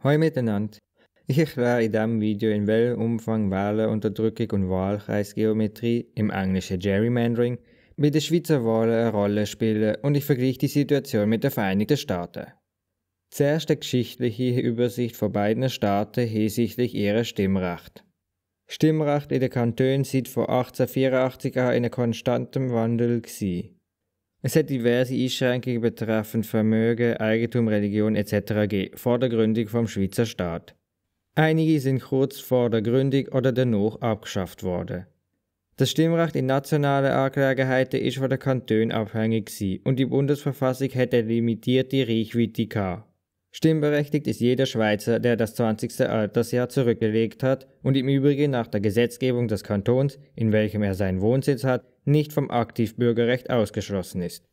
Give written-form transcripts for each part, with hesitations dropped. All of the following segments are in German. Hallo miteinander. Ich erkläre in diesem Video, in welchem Umfang Wählerunterdrückung und Wahlkreisgeometrie im englischen Gerrymandering bei den Schweizer Wahlen eine Rolle spielen und ich vergleiche die Situation mit den Vereinigten Staaten. Zuerst eine geschichtliche Übersicht von beiden Staaten hinsichtlich ihrer Stimmrecht. Stimmrecht in den Kantonen seit von 1884 an in konstantem Wandel gewesen. Es hat diverse Einschränkungen betreffend Vermögen, Eigentum, Religion etc. gegeben, vor der Gründung vom Schweizer Staat. Einige sind kurz vor der Gründung oder danach abgeschafft worden. Das Stimmrecht in nationalen Angelegenheiten ist von den Kantonen abhängig gewesen und die Bundesverfassung hat eine limitierte Reichweite gehabt. Stimmberechtigt ist jeder Schweizer, der das 20. Altersjahr zurückgelegt hat und im Übrigen nach der Gesetzgebung des Kantons, in welchem er seinen Wohnsitz hat, nicht vom Aktivbürgerrecht ausgeschlossen ist.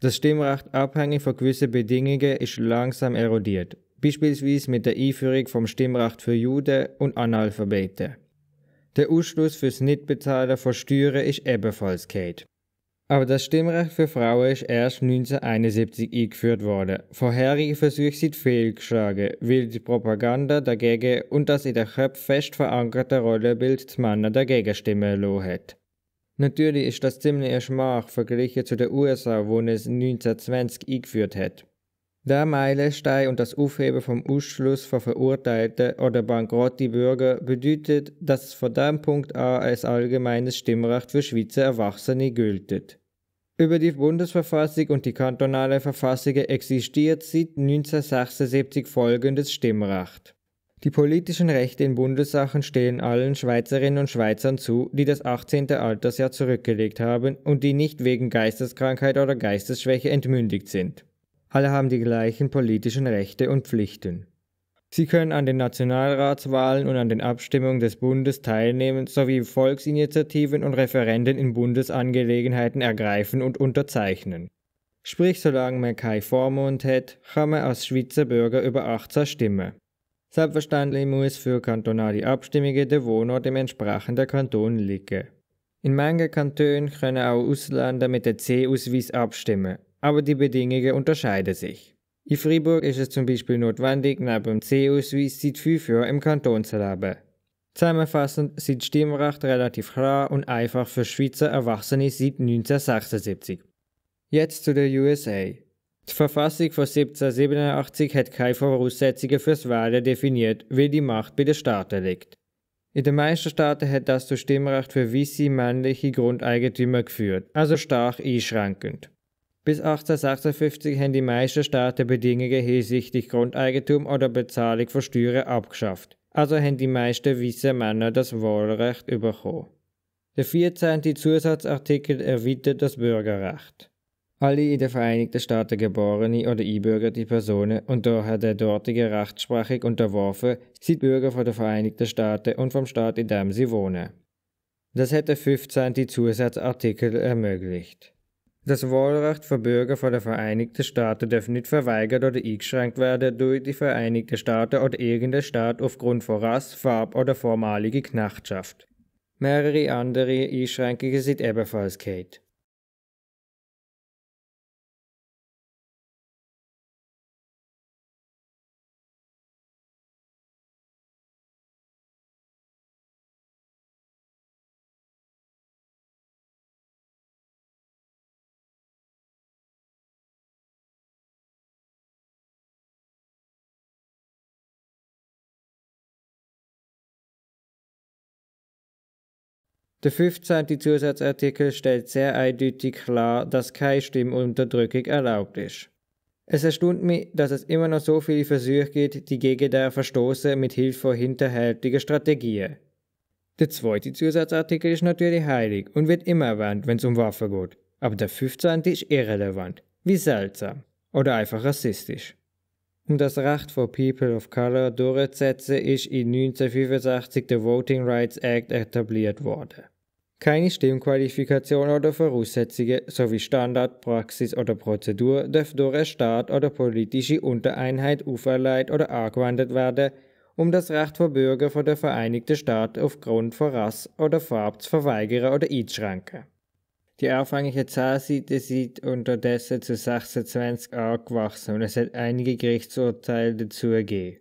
Das Stimmrecht abhängig von gewissen Bedingungen ist langsam erodiert, beispielsweise mit der Einführung vom Stimmrecht für Juden und Analphabeten. Der Ausschluss fürs Nichtbezahlen von Steuern ist ebenfalls gegeben. Aber das Stimmrecht für Frauen ist erst 1971 eingeführt worden. Vorherige Versuche sind fehlgeschlagen, weil die Propaganda dagegen und das in den Köpfen fest verankerte Rollenbild die Männer dagegen stimmen lassen hat. Natürlich ist das ziemlich ein Schmach verglichen zu den USA, wo es 1920 eingeführt hat. Der Meilenstein und das Aufheben vom Ausschluss von verurteilten oder bankrotten Bürger bedeutet, dass von diesem Punkt an ein allgemeines Stimmrecht für Schweizer Erwachsene gilt. Über die Bundesverfassung und die kantonalen Verfassungen existiert seit 1976 folgendes Stimmrecht. Die politischen Rechte in Bundessachen stehen allen Schweizerinnen und Schweizern zu, die das 18. Altersjahr zurückgelegt haben und die nicht wegen Geisteskrankheit oder Geistesschwäche entmündigt sind. Alle haben die gleichen politischen Rechte und Pflichten. Sie können an den Nationalratswahlen und an den Abstimmungen des Bundes teilnehmen, sowie Volksinitiativen und Referenden in Bundesangelegenheiten ergreifen und unterzeichnen. Sprich, solange man keinen Vormund hat, kann man als Schweizer Bürger über 18 stimmen. Selbstverständlich muss für kantonale Abstimmungen der Wohnort im entsprechenden Kanton liegen. In manchen Kantonen können auch Ausländer mit dem C-Ausweis abstimmen, aber die Bedingungen unterscheiden sich. In Freiburg ist es zum Beispiel notwendig, neben dem C-Ausweis seit 5 Jahren im Kanton zu leben. Zusammenfassend sind Stimmrecht relativ klar und einfach für Schweizer Erwachsene seit 1976. Jetzt zu den USA. Die Verfassung von 1787 hat keine Voraussetzungen fürs Wählen definiert, weil die Macht bei den Staaten liegt. In den meisten Staaten hat das zu Stimmrecht für weisse männliche Grundeigentümer geführt, also stark einschränkend. Bis 1856 haben die meisten Staaten Bedingungen hinsichtlich Grundeigentum oder Bezahlung von Steuern abgeschafft, also haben die meisten weissen Männer das Wahlrecht bekommen. Der 14. Zusatzartikel erweitert das Bürgerrecht. Alle in den Vereinigten Staaten geborene oder einbürgerte Personen und daher der dortigen Rechtsprechung unterworfen, sind Bürger von den Vereinigten Staaten und vom Staat, in dem sie wohnen. Das hat der 15. Zusatzartikel ermöglicht. Das Wahlrecht von Bürgern von den Vereinigten Staaten darf nicht verweigert oder eingeschränkt werden durch die Vereinigten Staaten oder irgendeinen Staat aufgrund von Rasse, Farbe oder vormaliger Knechtschaft. Mehrere andere Einschränkungen sind ebenfalls gegeben. Der 15. Zusatzartikel stellt sehr eindeutig klar, dass keine Stimmunterdrückung erlaubt ist. Es erstaunt mich, dass es immer noch so viele Versuche gibt, die gegen den verstoßen mit Hilfe von hinterhältigen Strategien. Der 2. Zusatzartikel ist natürlich heilig und wird immer erwähnt, wenn es um Waffen geht. Aber der 15. ist irrelevant. Wie seltsam. Oder einfach rassistisch. Um das Recht von People of Color durchzusetzen, ist in 1965 der Voting Rights Act etabliert worden. Keine Stimmqualifikation oder Voraussetzungen sowie Standard, Praxis oder Prozedur dürfen durch einen Staat oder politische Untereinheit auferlegt oder angewendet werden, um das Recht von Bürgern von den Vereinigten Staaten aufgrund von Rasse oder Farbe zu verweigern oder einzuschränken. Die anfängliche Zahlseite sind unterdessen zu 26 angewachsen und es hat einige Gerichtsurteile dazu gegeben.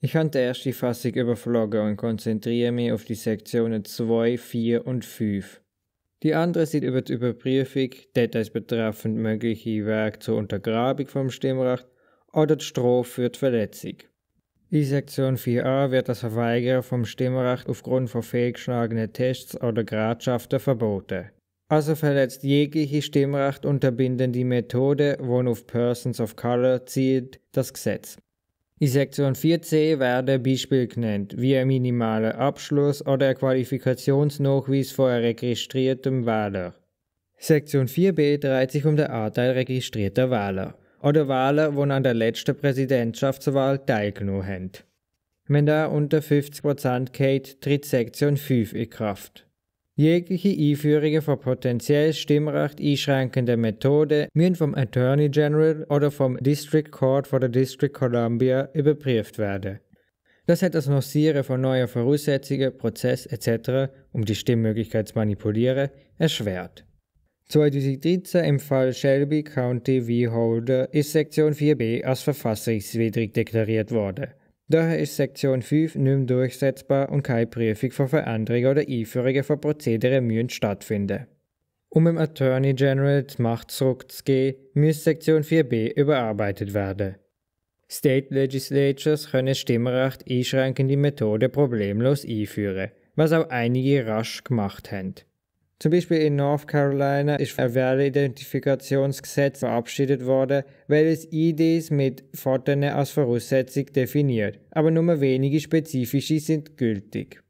Ich habe erst die Fassung überflogen und konzentriere mich auf die Sektionen 2, 4 und 5. Die anderen sind über die Überprüfung, Details betreffend mögliche Werke zur Untergrabung vom Stimmrecht oder die Strafe für die Verletzung. In Sektion 4a wird das Verweigern vom Stimmrecht aufgrund von fehlgeschlagenen Tests oder Gradschaften verboten. Also verletzt jegliche Stimmrecht unterbindende Methode, die auf Persons of Color zielt, das Gesetz. In Sektion 4c werden Beispiele genannt, wie ein minimaler Abschluss oder ein Qualifikationsnachweis von einem registrierten Wähler. Sektion 4b dreht sich um den Anteil registrierter Wähler oder Wähler, die an der letzten Präsidentschaftswahl teilgenommen haben. Wenn da unter 50% geht, tritt Sektion 5 in Kraft. Jegliche Einführungen von potenziell Stimmrecht einschränkenden Methoden müssen vom Attorney General oder vom District Court von der District Columbia überprüft werden. Das hat das Nossieren von neuen Voraussetzungen, Prozessen etc., um die Stimmmöglichkeit zu manipulieren, erschwert. 2013 im Fall Shelby County v. Holder ist Sektion 4b als verfassungswidrig deklariert worden. Daher ist Sektion 5 nicht mehr durchsetzbar und keine Prüfung von Veränderungen oder Einführungen von Prozederen müssen stattfinden. Um dem Attorney General die Macht zurückzugeben, muss Sektion 4b überarbeitet werden. State Legislatures können Stimmrecht einschränkende Methoden problemlos einführen, was auch einige rasch gemacht haben. Zum Beispiel in North Carolina ist ein Wähleridentifikationsgesetz verabschiedet worden, welches IDs mit Fotos als Voraussetzung definiert, aber nur wenige spezifische sind gültig.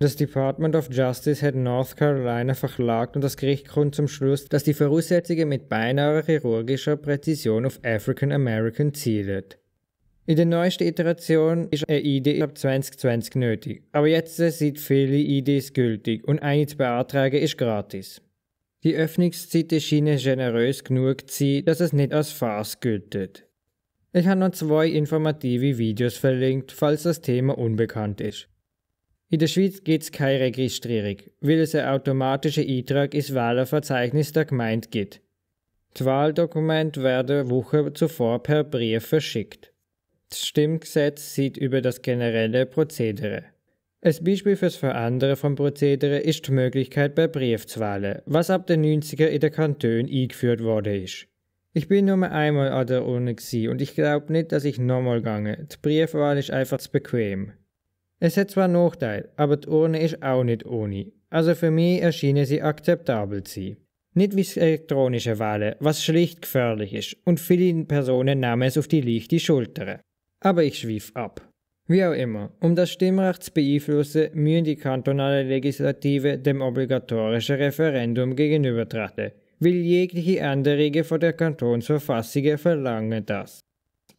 Das Department of Justice hat North Carolina verklagt und das Gericht kommt zum Schluss, dass die Voraussetzungen mit beinahe chirurgischer Präzision auf African American zielen. In der neuesten Iteration ist eine ID ab 2020 nötig, aber jetzt sind viele IDs gültig und eine zu beantragen ist gratis. Die Öffnungszeiten scheinen generös genug zu sein, dass es nicht als Farce gilt. Ich habe noch 2 informative Videos verlinkt, falls das Thema unbekannt ist. In der Schweiz gibt es keine Registrierung, weil es einen automatischen Eintrag ins Wählerverzeichnis der Gemeinde gibt. Die Wahldokumente werden Wochen zuvor per Brief verschickt. Das Stimmgesetz sieht über das generelle Prozedere. Ein Beispiel für das Verändern von Prozedere ist die Möglichkeit per Brief zu wählen, was ab den 90er in den Kantonen eingeführt worden ist. Ich bin nur einmal an der Urne und ich glaube nicht, dass ich nochmal gehe. Die Briefwahl ist einfach zu bequem. Es hat zwar Nachteile, aber die Urne ist auch nicht ohne. Also für mich erscheinen sie akzeptabel zu sein. Nicht wie das elektronische Wählen, was schlicht gefährlich ist und viele Personen nehmen es auf die leichte Schulter. Aber ich schweife ab. Wie auch immer, um das Stimmrecht zu beeinflussen, müssen die kantonalen Legislativen dem obligatorischen Referendum gegenübertreten, weil jegliche Änderungen von der Kantonsverfassung verlangen das.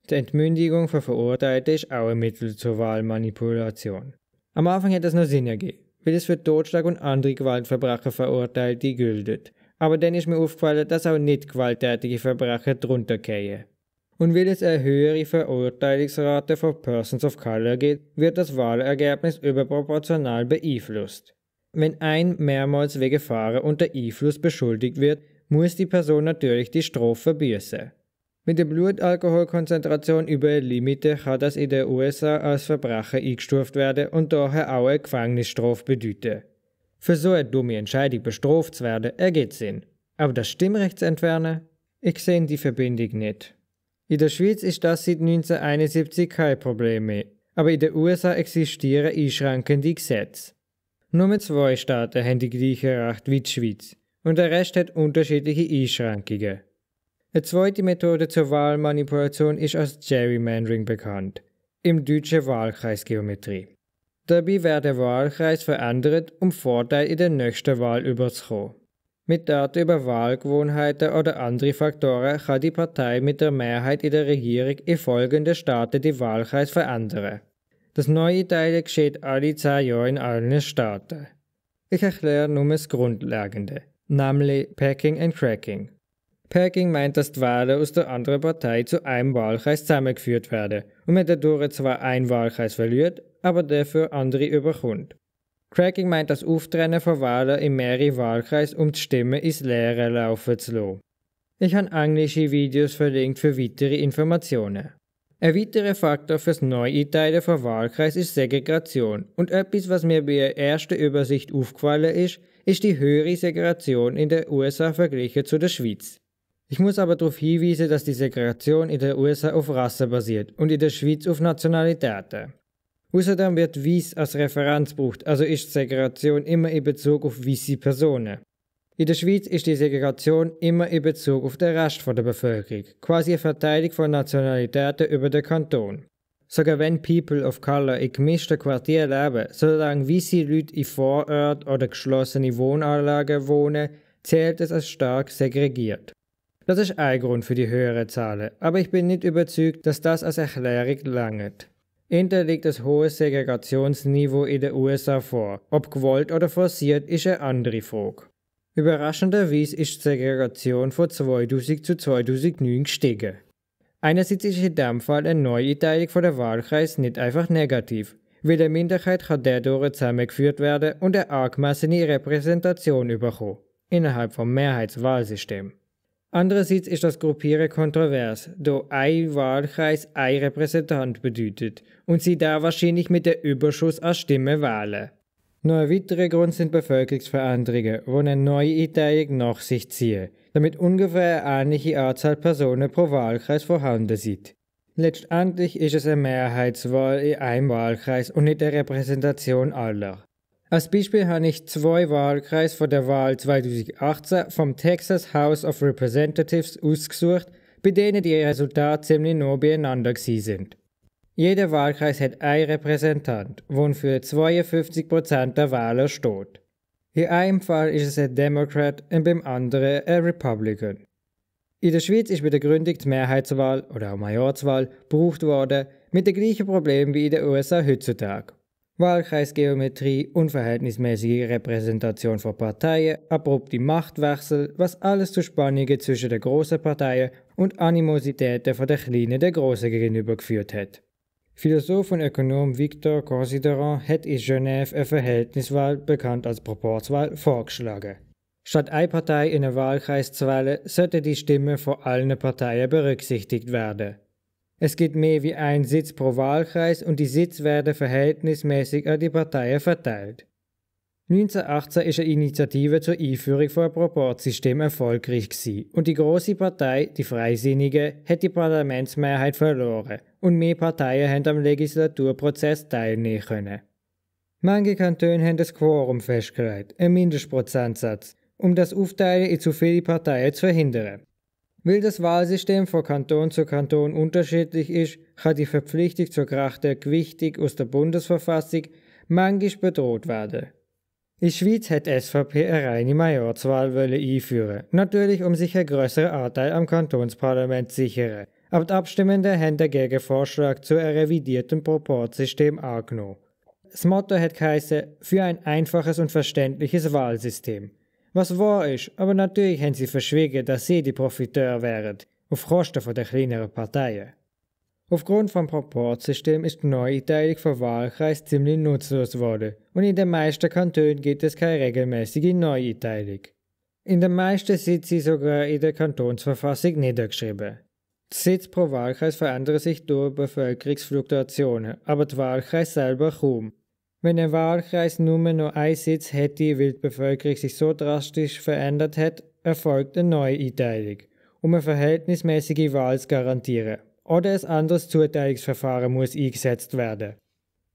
Die Entmündigung von Verurteilten ist auch ein Mittel zur Wahlmanipulation. Am Anfang hat das noch Sinn ergeben, weil es für Totschlag und andere Gewaltverbrechen Verurteilte gilt. Aber dann ist mir aufgefallen, dass auch nicht gewalttätige Verbrechen drunter fallen. Und weil es eine höhere Verurteilungsrate von Persons of Color gibt, wird das Wahlergebnis überproportional beeinflusst. Wenn ein mehrmals wegen Fahren unter Einfluss beschuldigt wird, muss die Person natürlich die Strafe büßen. Mit der Blutalkoholkonzentration über eine Limite kann das in den USA als Verbrechen eingestuft werden und daher auch eine Gefängnisstrafe bedeuten. Für so eine dumme Entscheidung bestraft zu werden, ergibt Sinn. Aber das Stimmrecht zu entfernen? Ich sehe die Verbindung nicht. In der Schweiz ist das seit 1971 kein Problem mehr, aber in den USA existieren einschränkende Gesetze. Nur 2 Staaten haben die gleichen Rechte wie die Schweiz und der Rest hat unterschiedliche Einschränkungen. Eine zweite Methode zur Wahlmanipulation ist als Gerrymandering bekannt, im deutschen Wahlkreisgeometrie. Dabei wird der Wahlkreis verändert, um Vorteile in der nächsten Wahl überzukommen. Mit Daten über Wahlgewohnheiten oder andere Faktoren kann die Partei mit der Mehrheit in der Regierung in folgenden Staaten den Wahlkreis verändern. Das neue Teilen geschieht alle 10 Jahre in allen Staaten. Ich erkläre nur das Grundlegende, nämlich Packing and Cracking. Packing meint, dass die Wähler aus der anderen Partei zu einem Wahlkreis zusammengeführt werden und man dadurch zwar einen Wahlkreis verliert, aber dafür andere überkommt. Cracking meint das Auftrennen von Wählern in mehrere Wahlkreise, um die Stimmen ins Leere laufen zu lassen. Ich habe englische Videos verlinkt für weitere Informationen. Ein weiterer Faktor fürs Neueinteilen von Wahlkreisen ist Segregation. Und etwas, was mir bei der ersten Übersicht aufgefallen ist, ist die höhere Segregation in den USA verglichen zu der Schweiz. Ich muss aber darauf hinweisen, dass die Segregation in den USA auf Rasse basiert und in der Schweiz auf Nationalitäten. Außerdem wird Weiss als Referenz gebraucht, also ist die Segregation immer in Bezug auf weisse Personen. In der Schweiz ist die Segregation immer in Bezug auf den Rest der Bevölkerung, quasi eine Verteilung von Nationalitäten über den Kanton. Sogar wenn People of Color in gemischten Quartieren leben, solange weisse Leute in Vororten oder geschlossenen Wohnanlagen wohnen, zählt es als stark segregiert. Das ist ein Grund für die höheren Zahlen, aber ich bin nicht überzeugt, dass das als Erklärung langt. Hinter liegt das hohe Segregationsniveau in den USA vor. Ob gewollt oder forciert, ist eine andere Frage. Überraschenderweise ist die Segregation von 2000 zu 2009 gestiegen. Einerseits ist in diesem Fall eine Neueinteilung von der Wahlkreis nicht einfach negativ, weil eine Minderheit kann dadurch zusammengeführt werden und eine angemessene Repräsentation bekommen, innerhalb vom Mehrheitswahlsystem. Andererseits ist das Gruppieren kontrovers, da ein Wahlkreis ein Repräsentant bedeutet und sie da wahrscheinlich mit dem Überschuss an Stimmen wählen. Noch ein weiterer Grund sind Bevölkerungsveränderungen, die eine Neueinteilung nach sich ziehen, damit ungefähr eine ähnliche Anzahl Personen pro Wahlkreis vorhanden sind. Letztendlich ist es eine Mehrheitswahl in einem Wahlkreis und nicht eine Repräsentation aller. Als Beispiel habe ich zwei Wahlkreise von der Wahl 2018 vom Texas House of Representatives ausgesucht, bei denen die Resultate ziemlich nah beieinander waren. Jeder Wahlkreis hat einen Repräsentant, der für 52% der Wähler steht. In einem Fall ist es ein Democrat und beim anderen ein Republican. In der Schweiz ist bei der Gründung die Mehrheitswahl oder auch Majorzwahl gebraucht worden, mit dem gleichen Problem wie in den USA heutzutage. Wahlkreisgeometrie, unverhältnismäßige Repräsentation von Parteien, abrupte Machtwechsel, was alles zu Spannungen zwischen den grossen Parteien und Animositäten von den Kleinen den Grossen gegenüber geführt hat. Philosoph und Ökonom Victor Considerant hat in Genève eine Verhältniswahl, bekannt als Proporzwahl, vorgeschlagen. Statt eine Partei in einem Wahlkreis zu wählen, sollten die Stimmen von allen Parteien berücksichtigt werden. Es gibt mehr wie einen Sitz pro Wahlkreis und die Sitze werden verhältnismäßig an die Parteien verteilt. 1918 ist eine Initiative zur Einführung von einem Proporzsystem erfolgreich gewesen und die grosse Partei, die Freisinnige, hat die Parlamentsmehrheit verloren und mehr Parteien haben am Legislaturprozess teilnehmen können. Manche Kantone haben das Quorum festgelegt, einen Mindestprozentsatz, um das Aufteilen in zu viele Parteien zu verhindern. Weil das Wahlsystem von Kanton zu Kanton unterschiedlich ist, kann die Verpflichtung zur gerechten Gewichtung aus der Bundesverfassung manchmal bedroht werden. In der Schweiz hat die SVP eine reine Majorzwahl einführen, natürlich um sich einen grösseren Anteil am Kantonsparlament zu sichern, aber die Abstimmenden haben dagegen Vorschlag zu einem revidierten Proporzsystem angenommen. Das Motto hat geheißen: für ein einfaches und verständliches Wahlsystem. Was wahr ist, aber natürlich haben sie verschwiegen, dass sie die Profiteure wären, auf Kosten der kleineren Parteien. Aufgrund des Proporzsystems ist die Neueinteilung von Wahlkreisen ziemlich nutzlos geworden und in den meisten Kantonen gibt es keine regelmäßige Neueinteilung. In den meisten sind sie sogar in der Kantonsverfassung niedergeschrieben. Die Sitze pro Wahlkreis verändern sich durch Bevölkerungsfluktuationen, aber die Wahlkreise selber kaum. Wenn ein Wahlkreis nur noch einen Sitz hätte, weil die Bevölkerung sich so drastisch verändert hat, erfolgt eine Neueinteilung, um eine verhältnismäßige Wahl zu garantieren. Oder ein anderes Zuteilungsverfahren muss eingesetzt werden.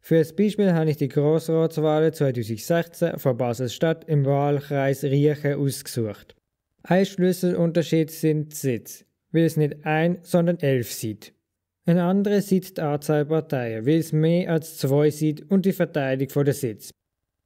Für das Beispiel habe ich die Grossratswahlen 2016 von Basel-Stadt im Wahlkreis Riechen ausgesucht. Ein Schlüsselunterschied sind die Sitze, weil es nicht ein, sondern 11 sind. Ein anderer sieht die Anzahl Parteien, weil es mehr als 2 sieht und die Verteidigung der Sitz.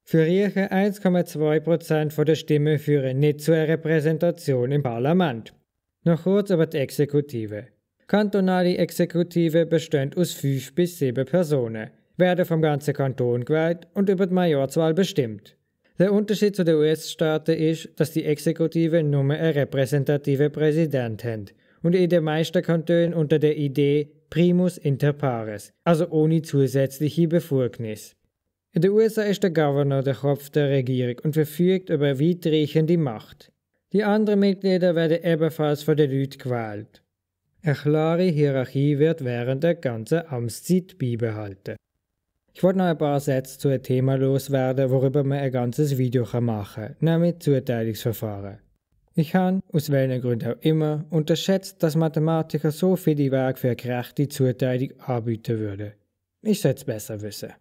Für Riechen 1,2% der Stimmen führen nicht zu einer Repräsentation im Parlament. Noch kurz über die Exekutive. Kantonale Exekutive bestehen aus 5 bis 7 Personen, werden vom ganzen Kanton gewählt und über die Majorzwahl bestimmt. Der Unterschied zu den US-Staaten ist, dass die Exekutive nur einen repräsentativen Präsidenten hat und in den meisten Kantonen unter der Idee Primus inter pares, also ohne zusätzliche Befugnis. In den USA ist der Gouverneur der Kopf der Regierung und verfügt über weitreichende Macht. Die anderen Mitglieder werden ebenfalls von den Leuten gewählt. eine klare Hierarchie wird während der ganzen Amtszeit beibehalten. Ich wollte noch ein paar Sätze zu einem Thema loswerden, worüber man ein ganzes Video machen kann, nämlich Zuteilungsverfahren. Ich habe, aus welchen Gründen auch immer, unterschätzt, dass Mathematiker so viele Wege für eine gerechte Zuteilung anbieten würden. Ich sollte es besser wissen.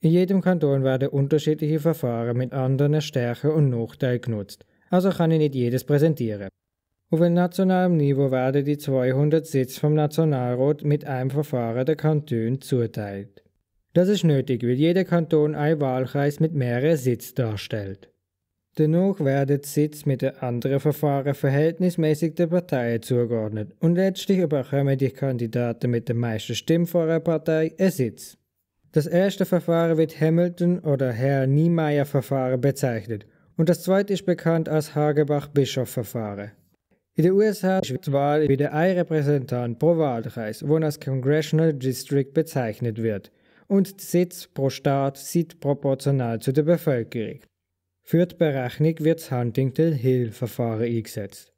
In jedem Kanton werden unterschiedliche Verfahren mit anderen Stärken und Nachteilen genutzt, also kann ich nicht jedes präsentieren. Auf einem nationalen Niveau werden die 200 Sitze vom Nationalrat mit einem Verfahren der Kantone zuteilt. Das ist nötig, weil jeder Kanton einen Wahlkreis mit mehreren Sitzen darstellt. Danach werden die Sitze mit den anderen Verfahren verhältnismäßig den Parteien zugeordnet und letztlich überkommen die Kandidaten mit den meisten Stimmen vor einer Partei einen Sitz. Das erste Verfahren wird Hamilton- oder Herr-Niemeyer-Verfahren bezeichnet und das zweite ist bekannt als Hagenbach-Bischoff-Verfahren. In den USA ist die Wahl wieder ein Repräsentant pro Wahlkreis, der als Congressional District bezeichnet wird, und die Sitz pro Staat sind proportional zu der Bevölkerung. Für die Berechnung wird das Huntington-Hill-Verfahren eingesetzt.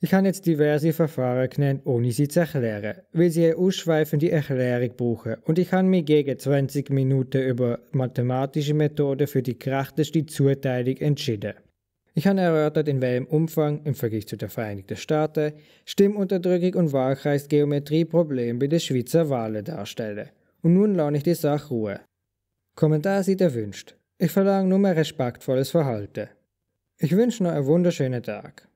Ich habe jetzt diverse Verfahren genannt, ohne sie zu erklären, weil sie eine ausschweifende Erklärung brauchen und ich habe mich gegen 20 Minuten über mathematische Methoden für die gerechteste Zuteilung entschieden. Ich habe erörtert, in welchem Umfang, im Vergleich zu den Vereinigten Staaten, Stimmunterdrückung und Wahlkreisgeometrie Probleme bei den Schweizer Wahlen darstellen. Und nun lasse ich die Sache ruhen. Kommentar sind erwünscht. Ich verlange nur mehr respektvolles Verhalten. Ich wünsche noch einen wunderschönen Tag.